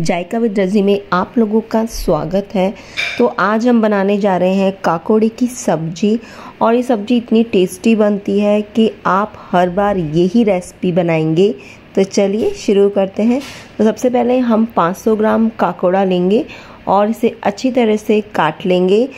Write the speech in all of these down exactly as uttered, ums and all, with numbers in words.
जायका with Rajni में आप लोगों का स्वागत है। तो आज हम बनाने जा रहे हैं काकोड़े की सब्जी और ये सब्जी इतनी टेस्टी बनती है कि आप हर बार यही रेसिपी बनाएंगे। तो चलिए शुरू करते हैं। तो सबसे पहले हम पाँच सौ ग्राम काकोड़ा लेंगे और इसे अच्छी तरह से काट लेंगे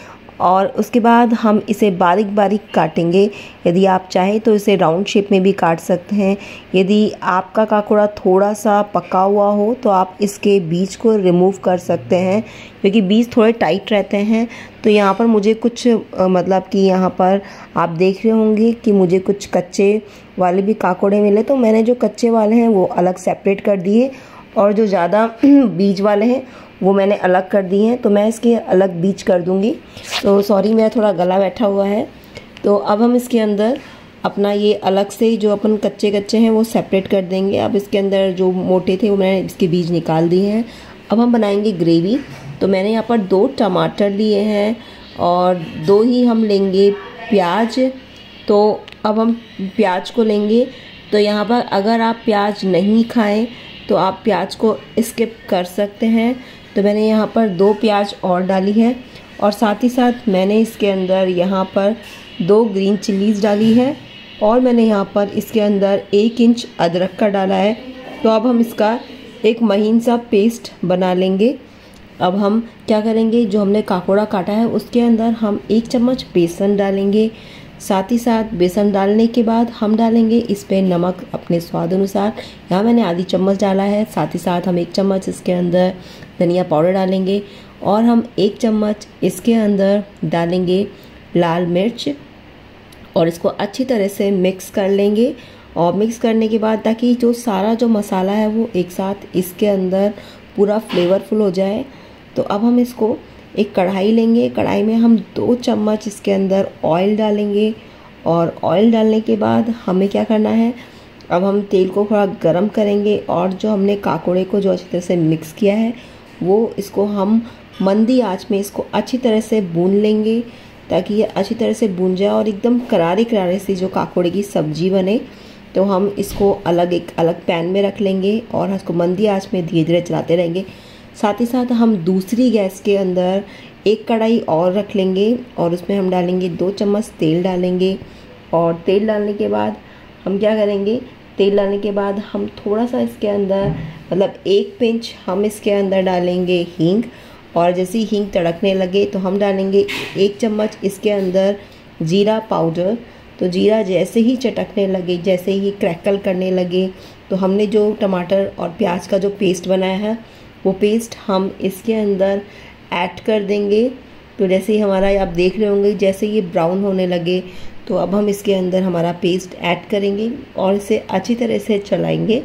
और उसके बाद हम इसे बारीक बारीक काटेंगे। यदि आप चाहें तो इसे राउंड शेप में भी काट सकते हैं। यदि आपका काकोड़ा थोड़ा सा पका हुआ हो तो आप इसके बीज को रिमूव कर सकते हैं, क्योंकि बीज थोड़े टाइट रहते हैं। तो यहाँ पर मुझे कुछ मतलब कि यहाँ पर आप देख रहे होंगे कि मुझे कुछ कच्चे वाले भी काकोड़े मिले, तो मैंने जो कच्चे वाले हैं वो अलग सेपरेट कर दिए और जो ज़्यादा बीज वाले हैं वो मैंने अलग कर दिए हैं। तो मैं इसके अलग बीज कर दूंगी। तो सॉरी मेरा थोड़ा गला बैठा हुआ है। तो अब हम इसके अंदर अपना ये अलग से जो अपन कच्चे कच्चे हैं वो सेपरेट कर देंगे। अब इसके अंदर जो मोटे थे वो मैंने इसके बीज निकाल दिए हैं। अब हम बनाएंगे ग्रेवी। तो मैंने यहाँ पर दो टमाटर लिए हैं और दो ही हम लेंगे प्याज। तो अब हम प्याज को लेंगे। तो यहाँ पर अगर आप प्याज नहीं खाएँ तो आप प्याज को स्किप कर सकते हैं। तो मैंने यहाँ पर दो प्याज और डाली है और साथ ही साथ मैंने इसके अंदर यहाँ पर दो ग्रीन चिलीज़ डाली है और मैंने यहाँ पर इसके अंदर एक इंच अदरक का डाला है। तो अब हम इसका एक महीन सा पेस्ट बना लेंगे। अब हम क्या करेंगे, जो हमने काकोड़ा काटा है उसके अंदर हम एक चम्मच बेसन डालेंगे। साथ ही साथ बेसन डालने के बाद हम डालेंगे इस पर नमक अपने स्वाद अनुसार। यहाँ मैंने आधी चम्मच डाला है। साथ ही साथ हम एक चम्मच इसके अंदर धनिया पाउडर डालेंगे और हम एक चम्मच इसके अंदर डालेंगे लाल मिर्च और इसको अच्छी तरह से मिक्स कर लेंगे। और मिक्स करने के बाद ताकि जो सारा जो मसाला है वो एक साथ इसके अंदर पूरा फ्लेवरफुल हो जाए। तो अब हम इसको एक कढ़ाई लेंगे। कढ़ाई में हम दो चम्मच इसके अंदर ऑयल डालेंगे और ऑयल डालने के बाद हमें क्या करना है, अब हम तेल को थोड़ा गर्म करेंगे और जो हमने काकोड़े को जो अच्छी तरह से मिक्स किया है वो इसको हम मंदी आंच में इसको अच्छी तरह से भून लेंगे ताकि ये अच्छी तरह से भून जाए और एकदम करारे करारे से जो काकोड़े की सब्जी बने। तो हम इसको अलग एक अलग पैन में रख लेंगे और इसको मंदी आंच में धीरे धीरे चलाते रहेंगे। साथ ही साथ हम दूसरी गैस के अंदर एक कढ़ाई और रख लेंगे और उसमें हम डालेंगे दो चम्मच तेल डालेंगे। और तेल डालने के बाद हम क्या करेंगे, तेल डालने के बाद हम थोड़ा सा इसके अंदर मतलब एक पिंच हम इसके अंदर डालेंगे हींग। और जैसे ही हींग तड़कने लगे तो हम डालेंगे एक चम्मच इसके अंदर जीरा पाउडर। तो जीरा जैसे ही चटकने लगे, जैसे ही क्रैकल करने लगे, तो हमने जो टमाटर और प्याज का जो पेस्ट बनाया है वो पेस्ट हम इसके अंदर ऐड कर देंगे। तो जैसे ही हमारा आप देख रहे होंगे जैसे ये ब्राउन होने लगे तो अब हम इसके अंदर हमारा पेस्ट ऐड करेंगे और इसे अच्छी तरह से चलाएंगे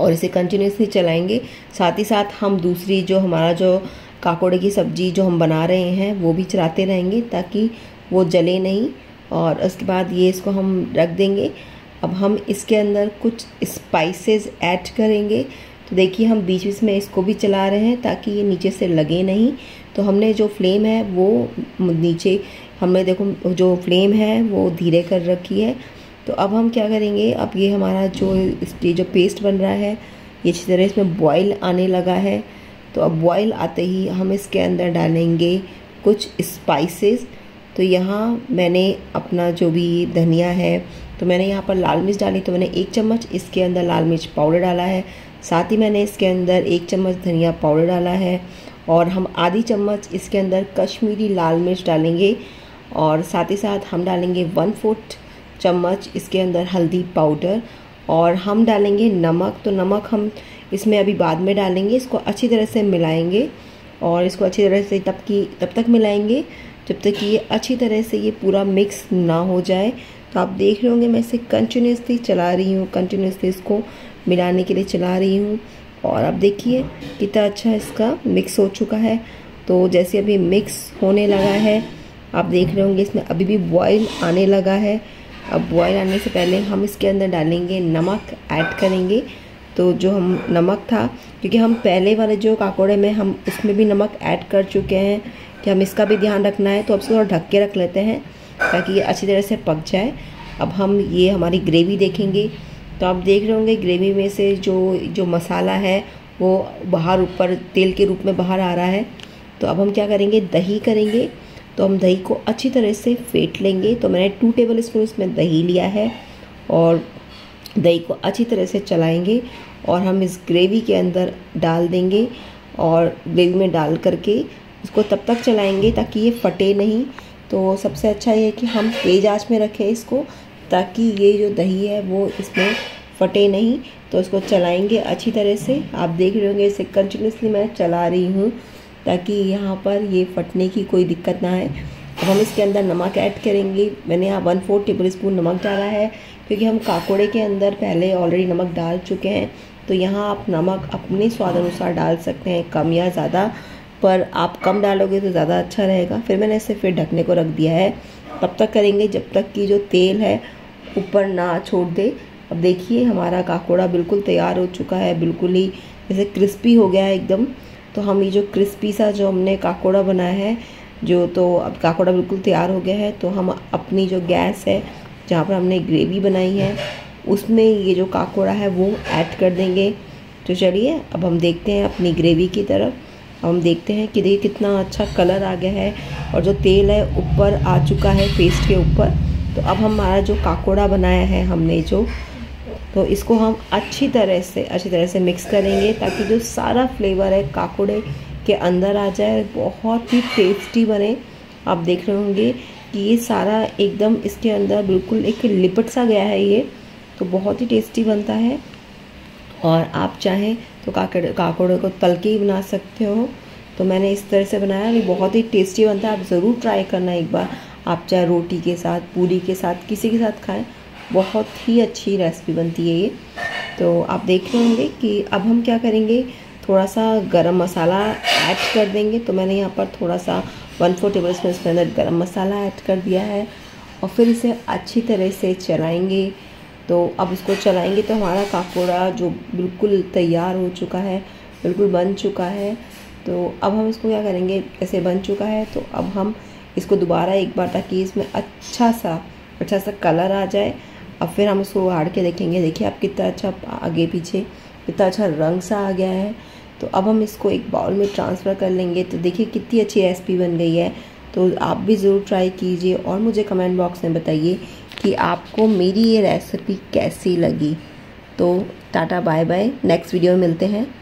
और इसे कंटिन्यूसली चलाएंगे। साथ ही साथ हम दूसरी जो हमारा जो काकोड़े की सब्ज़ी जो हम बना रहे हैं वो भी चलाते रहेंगे ताकि वो जले नहीं। और उसके बाद ये इसको हम रख देंगे। अब हम इसके अंदर कुछ स्पाइसेस ऐड करेंगे। तो देखिए हम बीच बीच में इसको भी चला रहे हैं ताकि ये नीचे से लगे नहीं। तो हमने जो फ्लेम है वो नीचे हमने देखो जो फ्लेम है वो धीरे कर रखी है। तो अब हम क्या करेंगे, अब ये हमारा जो ये जो पेस्ट बन रहा है ये अच्छी तरह इसमें बॉयल आने लगा है। तो अब बॉयल आते ही हम इसके अंदर डालेंगे कुछ स्पाइसेस। तो यहाँ मैंने अपना जो भी धनिया है तो मैंने यहाँ पर लाल मिर्च डाली, तो मैंने एक चम्मच इसके अंदर लाल मिर्च पाउडर डाला है। साथ ही मैंने इसके अंदर एक चम्मच धनिया पाउडर डाला है और हम आधी चम्मच इसके अंदर कश्मीरी लाल मिर्च डालेंगे। और साथ ही साथ हम डालेंगे वन फोर्थ चम्मच इसके अंदर हल्दी पाउडर और हम डालेंगे नमक। तो नमक हम इसमें अभी बाद में डालेंगे। इसको अच्छी तरह से मिलाएंगे और इसको अच्छी तरह से तब की तब तक मिलाएंगे जब तक कि ये अच्छी तरह से ये पूरा मिक्स ना हो जाए। तो आप देख रहे होंगे मैं इसे कंटिन्यूसली चला रही हूँ, कंटिन्यूसली इसको मिलाने के लिए चला रही हूँ। और आप देखिए कितना अच्छा इसका मिक्स हो चुका है। तो जैसे अभी मिक्स होने लगा है आप देख रहे होंगे इसमें अभी भी बॉयल आने लगा है। अब बॉयल आने से पहले हम इसके अंदर डालेंगे नमक ऐड करेंगे। तो जो हम नमक था, क्योंकि हम पहले वाले जो काकोड़े में हम उसमें भी नमक ऐड कर चुके हैं कि हम इसका भी ध्यान रखना है। तो अब इसको थोड़ा ढक के रख लेते हैं ताकि ये अच्छी तरह से पक जाए। अब हम ये हमारी ग्रेवी देखेंगे। तो आप देख रहे होंगे ग्रेवी में से जो जो मसाला है वो बाहर ऊपर तेल के रूप में बाहर आ रहा है। तो अब हम क्या करेंगे, दही करेंगे। तो हम दही को अच्छी तरह से फेंट लेंगे। तो मैंने टू टेबल स्पून इसमें दही लिया है और दही को अच्छी तरह से चलाएंगे और हम इस ग्रेवी के अंदर डाल देंगे और ग्रेवी में डाल करके इसको तब तक चलाएंगे ताकि ये फटे नहीं। तो सबसे अच्छा ये है कि हम तेज़ आंच में रखें इसको ताकि ये जो दही है वो इसमें फटे नहीं। तो इसको चलाएंगे अच्छी तरह से। आप देख रहे होंगे इसे कंटिन्यूसली मैं चला रही हूँ ताकि यहाँ पर ये फटने की कोई दिक्कत ना आए। अब हम इसके अंदर नमक ऐड करेंगे। मैंने यहाँ वन फोर्थ टेबल स्पून नमक डाला है क्योंकि हम काकोड़े के अंदर पहले ऑलरेडी नमक डाल चुके हैं। तो यहाँ आप नमक अपने स्वाद अनुसार डाल सकते हैं, कम या ज़्यादा, पर आप कम डालोगे तो ज़्यादा अच्छा रहेगा। फिर मैंने इसे फिर ढकने को रख दिया है। तब तक करेंगे जब तक कि जो तेल है ऊपर ना छोड़ दे। अब देखिए हमारा काकोड़ा बिल्कुल तैयार हो चुका है, बिल्कुल ही जैसे क्रिस्पी हो गया है एकदम। तो हम ये जो क्रिस्पी सा जो हमने काकोड़ा बनाया है जो, तो अब काकोड़ा बिल्कुल तैयार हो गया है। तो हम अपनी जो गैस है जहाँ पर हमने ग्रेवी बनाई है उसमें ये जो काकोड़ा है वो ऐड कर देंगे। तो चलिए अब हम देखते हैं अपनी ग्रेवी की तरफ। हम देखते हैं कि देखिए कितना अच्छा कलर आ गया है और जो तेल है ऊपर आ चुका है पेस्ट के ऊपर। तो अब हमारा जो काकोड़ा बनाया है हमने जो, तो इसको हम अच्छी तरह से अच्छी तरह से मिक्स करेंगे ताकि जो सारा फ्लेवर है काकोड़े के अंदर आ जाए, बहुत ही टेस्टी बने। आप देख रहे होंगे कि ये सारा एकदम इसके अंदर बिल्कुल एक लिपट सा गया है ये, तो बहुत ही टेस्टी बनता है। और आप चाहें तो काकड़े काकोड़े को तल के ही बना सकते हो। तो मैंने इस तरह से बनाया, ये बहुत ही टेस्टी बनता है। आप ज़रूर ट्राई करना एक बार, आप चाहे रोटी के साथ, पूरी के साथ, किसी के साथ खाएं, बहुत ही अच्छी रेसिपी बनती है ये। तो आप देख रहे होंगे कि अब हम क्या करेंगे, थोड़ा सा गरम मसाला ऐड कर देंगे। तो मैंने यहाँ पर थोड़ा सा वन फोर टेबल स्पून इसके अंदर गरम मसाला ऐड कर दिया है और फिर इसे अच्छी तरह से चलाएँगे। तो अब इसको चलाएंगे तो हमारा काकोड़ा जो बिल्कुल तैयार हो चुका है, बिल्कुल बन चुका है। तो अब हम इसको क्या करेंगे, ऐसे बन चुका है तो अब हम इसको दोबारा एक बार ताकि इसमें अच्छा सा अच्छा सा कलर आ जाए। अब फिर हम इसको उगाड़ के देखेंगे। देखिए आप कितना अच्छा आगे पीछे कितना अच्छा रंग सा आ गया है। तो अब हम इसको एक बाउल में ट्रांसफ़र कर लेंगे। तो देखिए कितनी अच्छी रेसिपी बन गई है। तो आप भी ज़रूर ट्राई कीजिए और मुझे कमेंट बॉक्स में बताइए कि आपको मेरी ये रेसिपी कैसी लगी। तो tata bye bye, next video में मिलते हैं।